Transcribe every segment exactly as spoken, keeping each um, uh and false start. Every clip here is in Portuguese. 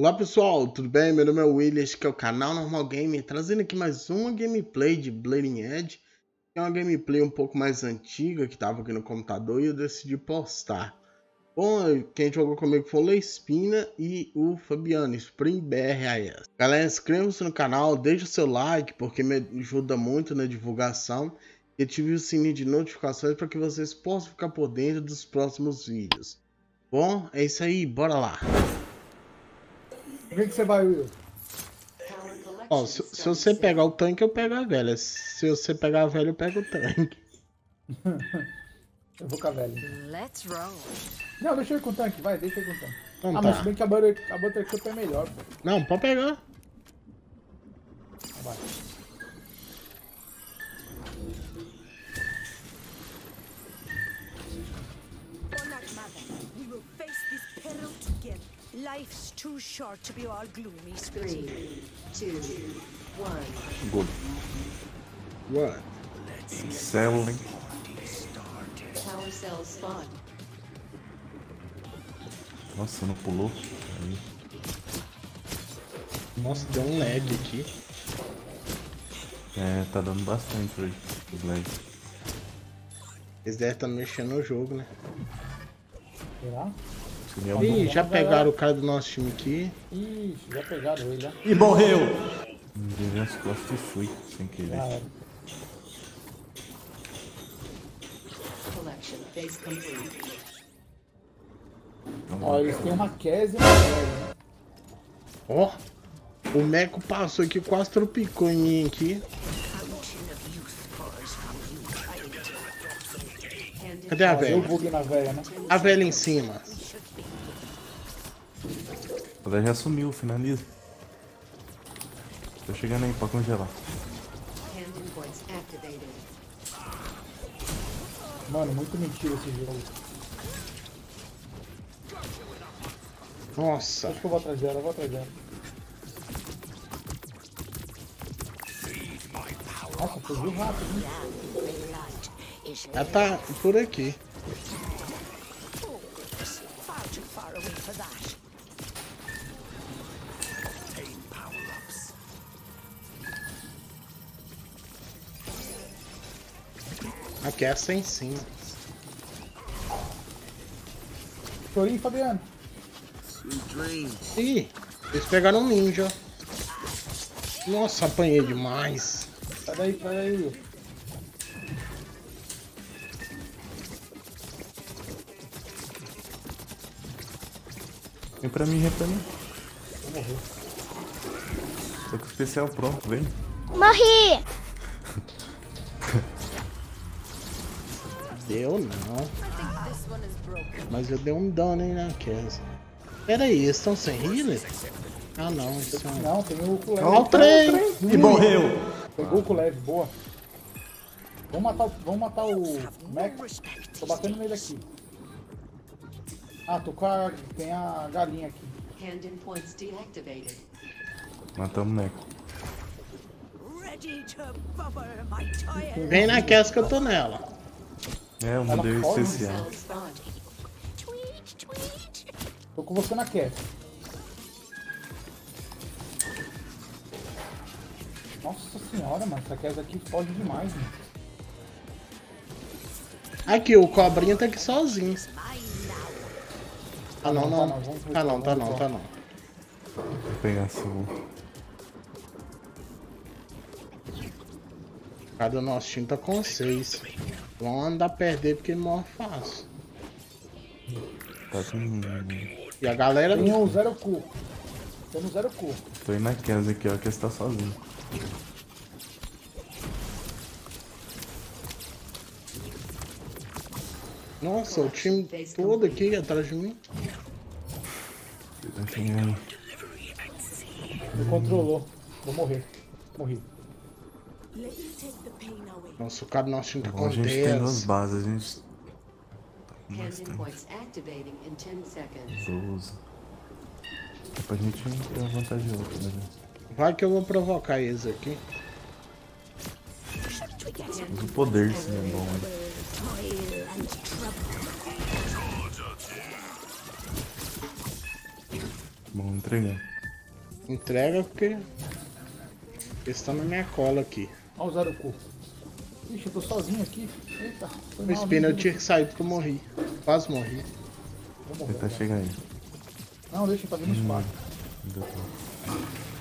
Olá pessoal, tudo bem? Meu nome é William, este é o canal Normal Game, trazendo aqui mais uma gameplay de Bleeding Edge. É uma gameplay um pouco mais antiga que estava aqui no computador e eu decidi postar. Bom, quem jogou comigo foi o Leospina e o Fabiano, SpringBRAS. Galera, inscreva-se no canal, deixa o seu like porque me ajuda muito na divulgação. E ative o sininho de notificações para que vocês possam ficar por dentro dos próximos vídeos. Bom, é isso aí, bora lá! O que você vai, Will? Ó, se, se você pegar o tanque, eu pego a velha. Se você pegar a velha, eu pego o tanque. Eu vou com a velha. Não, deixa eu ir com o tanque, vai, deixa eu ir com o tanque. Então ah, tá. Mas se bem que a buttercup é melhor, pô. Não, pode pegar. Vai. Life's too short to be all gloomy. Three, two, one. Good. What? Let's selling. Power cell spawn. Nossa, não pulou. Aí. Nossa, deu um lag aqui. É, tá dando bastante hoje os lags. Eles devem estar mexendo no jogo, né? Será? Ih, já pegaram o cara do nosso time aqui. Ih, já pegaram ele, né? E morreu! Dei as costas e fui, sem querer. Ah, ó, eles têm uma Kes e uma Kes. Ó, o Mekko passou aqui, quase tropicou em mim aqui. Cadê a velha? A velha em cima. Ela já sumiu, finaliza. Tô chegando aí pra congelar. Mano, muito mentira esse jogo. Nossa. Acho que eu vou atrás dela, eu vou atrás dela. Nossa, fugiu rápido, hein? Ela tá por aqui. Aqui é sem sim. Chorinho, Fabiano. Ih, eles pegaram um ninja. Nossa, apanhei demais. Sai daí, sai daí. Vem pra mim, vem pra mim. Vou morrer. Tô com o especial pronto, vem. Morri! Deu não. Mas eu dei um dano, hein, na Kes. Pera aí, eles estão sem healer? Ah não, isso não. Não, tem o Kulev. Ó o trem! E morreu! Pegou o Kulev, boa. Vamos matar, vamos matar o Mekko. Tô batendo nele aqui. Ah, tô com a... tem a galinha aqui. Matamos o Mekko. Vem na Kes que eu tô nela. É, eu mandei o especial. Tô com você na Kes. Nossa senhora, mano, essa Kes aqui foge demais, mano. Aqui, o cobrinha tá aqui sozinho. Ah não, não. Tá não, tá não, tá não. Vou pegar seu... Cada nosso time tá com seis. Vão andar a perder porque ele morre fácil. Tá com... E a galera tem um zero cool. Tem um zero cool. Tô indo na Kes aqui, ó, que você tá sozinho. Nossa, o time todo aqui atrás de mim. Me controlou. Vou morrer. Morri. Nossa, o cara do nosso time tá com dez. A gente tem duas bases, a gente... doze. Dá pra gente não ter uma vantagem outra, né? Vai que eu vou provocar eles aqui. Mas o poder sim é bom, né? Bom, entregar. Entrega porque eles estão na minha cola aqui. Olha o zero cool. Ixi, eu tô sozinho aqui. Eita, foi mal. O Spina, eu tinha que sair porque eu morri. Quase morri. Ele tá chegando aí. Não, deixa eu fazer meus quatro.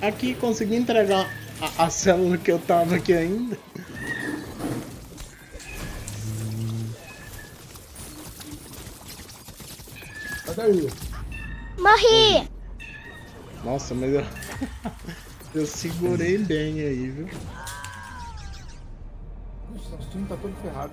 Aqui, consegui entregar a, a célula que eu tava aqui ainda. Cadê ele? Morri! Nossa, mas eu... eu segurei bem aí, viu? Nossa, o time tá todo ferrado.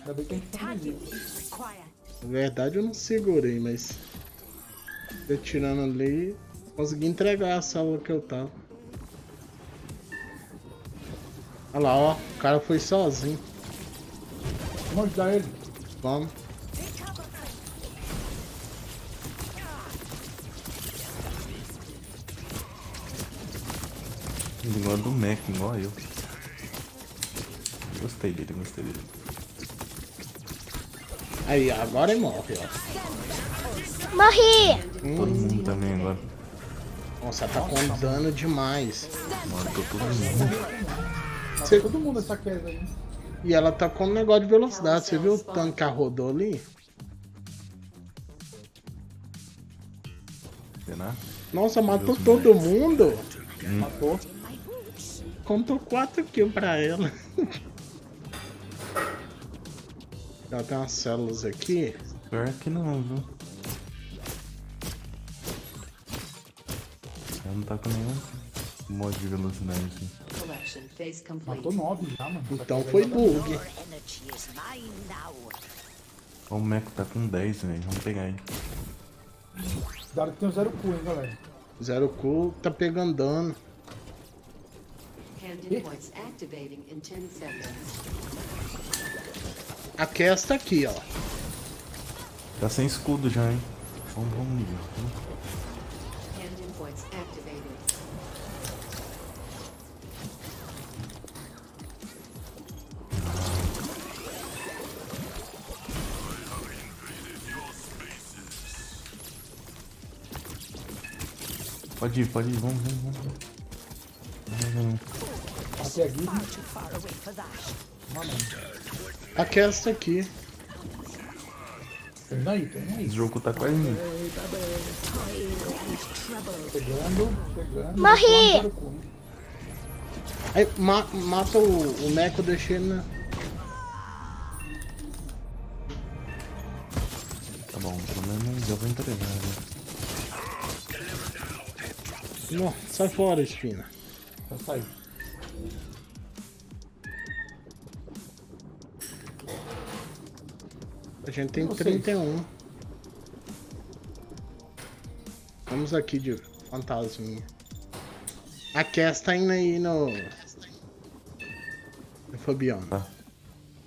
Ainda bem que a gente tá. Na verdade eu não segurei, mas... eu tirando ali, consegui entregar a sala que eu tava. Olha lá, ó. O cara foi sozinho. Vamos ajudar ele. Vamos. Ele gosta do Mekko, igual eu. Gostei dele, gostei dele. Aí, agora ele morre, ó. Morri! Hum. Todo mundo também agora. Nossa, tá com dano demais. Matou todo mundo. Você... todo mundo essa queda aí. E ela tá com um negócio de velocidade. Você viu o tanque que rodou ali? Nossa, matou todo mundo. Hum. Matou. Contou quatro kills pra ela. Ela tem umas células aqui. Pior que não, viu? Ela não tá com nenhum mod de velocidade aqui. Matou nove já, mano. Então foi bug. O Mekko tá com dez, velho. Vamos pegar ele. Cuidado que tem o zero cool, hein, galera. Zero cool tá pegando dano. A quest aqui, ó. Tá sem escudo já, hein? Vamos, vamos, vamos. Pode ir, pode ir, vamos, vamos, vamos. Vamos, vamos. A quest aqui. O jogo tá quase indo. Morri! Aí, ma mata o, o Mekko, deixa ele na... Tá bom, pelo menos eu vou entregar. Não, sai fora, Spina. Vai sair. A gente tem trinta e um. Vamos aqui de fantasminha. A Cass tá indo aí no... no Fabiano. Tá.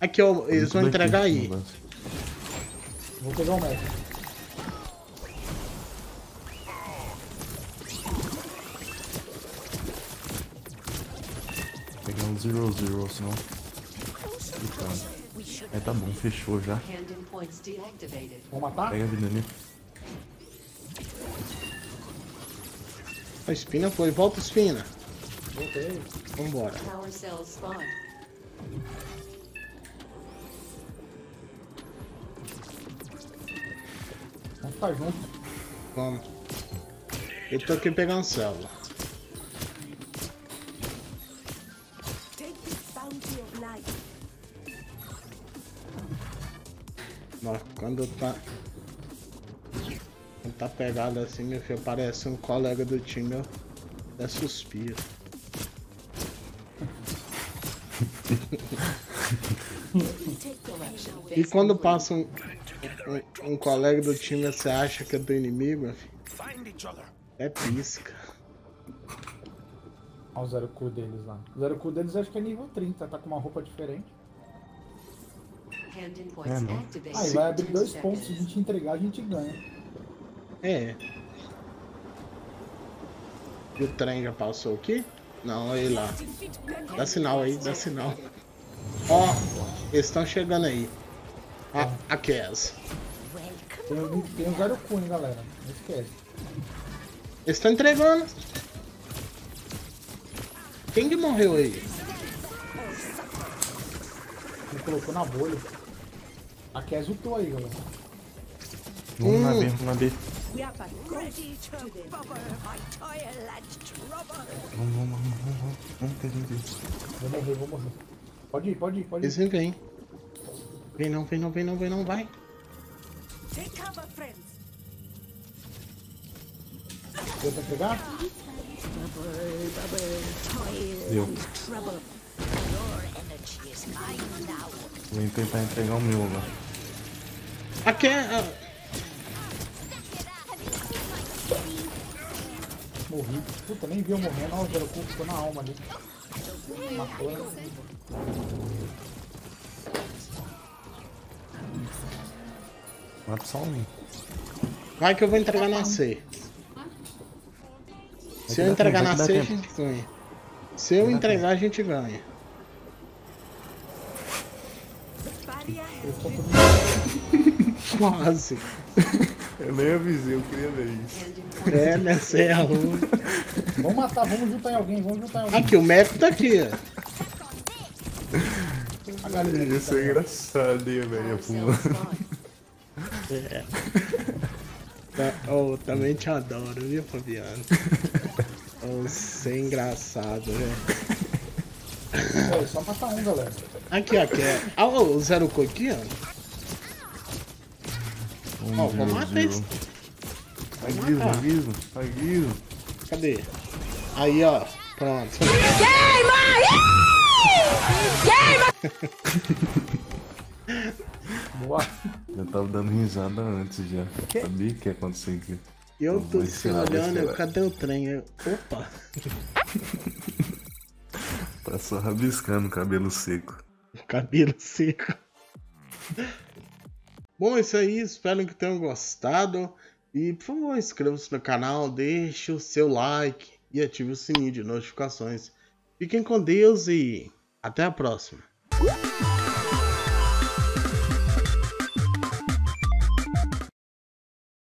Aqui, ó, eles vão entregar aí. Vou pegar o Mekko. Vou pegar um zero zero, senão... Eita. É, tá bom, fechou já. Vamos matar? Pega a vida ali. A Spina foi, volta Spina. Voltei. Vambora. Vamos ficar junto. Vamos. Eu tô aqui pegando célula. Nossa, quando tá... quando tá pegado assim, meu filho, parece um colega do time, eu até suspiro. E quando passa um, um, um colega do time, você acha que é do inimigo, meu filho? É pisca. Olha o zero cool deles lá. O zero cool deles acho que é nível trinta, tá com uma roupa diferente. É, não. Aí vai abrir dois pontos, se a gente entregar, a gente ganha. É. E o trem já passou aqui? Não, olha lá. Dá sinal aí, dá sinal. Ó, eles estão chegando aí. A, a Cass. Tem um, tem um zero cool, hein, galera. Não esquece. Eles estão entregando. Quem que morreu aí? Ele colocou na bolha. A Kes ultou aí, galera. Hum. Um na B, um na B. Vamos, vamos, vamos, vamos. Vamos ter gente. Vou morrer, vou morrer. Pode ir, pode ir, pode ir. Esse vem. Vem não, vem não, vem não, vem não, vai. Deu pra pegar? Deu. Vem tentar entregar o meu agora. Aqui é... Morri. Puta, nem vi eu morrendo. Olha o zero cool, ficou na alma ali. Matou, né? Mata só um. Vai que eu vou entregar na C. Se eu entregar na C, a gente ganha. Se eu entregar, a gente ganha. Quase. Eu nem avisei, eu queria ver isso. É, né? Você é ruim. Vamos matar, vamos juntar em alguém, vamos juntar em alguém. Aqui, o Mekko tá aqui, ó. A galera isso é engraçado, hein, velho. É. Tá, oh, também te adoro, viu, Fabiano? Oh, você é engraçado, velho. Só matar um, galera. Aqui, ó, aqui é. Ah, oh, o zero cool aqui, ó. Ó, vou matar esse. Vai guiso, vai guiso, vai guiso. Cadê? Aí, ó. Pronto. Queima! Queima! Boa. Eu tava dando risada antes já. Que? Sabia que ia acontecer aqui. Eu, eu tô se olhando, eu, cadê o trem? Eu... Opa! Tá só rabiscando o cabelo seco. Cabelo seco. Bom, é isso aí, espero que tenham gostado e por favor inscreva-se no canal, deixe o seu like e ative o sininho de notificações. Fiquem com Deus e até a próxima!